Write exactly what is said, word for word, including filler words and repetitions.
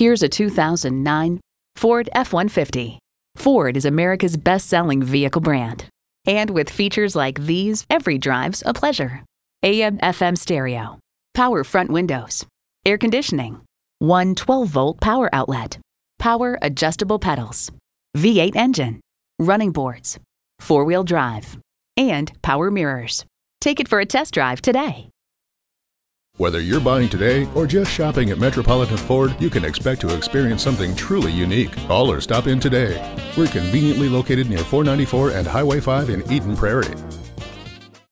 Here's a two thousand nine Ford F one fifty. Ford is America's best-selling vehicle brand. And with features like these, every drive's a pleasure. A M F M stereo, power front windows, air conditioning, one twelve-volt power outlet, power adjustable pedals, V eight engine, running boards, four-wheel drive, and power mirrors. Take it for a test drive today. Whether you're buying today or just shopping at Metropolitan Ford, you can expect to experience something truly unique. Call or stop in today. We're conveniently located near four ninety-four and Highway five in Eden Prairie.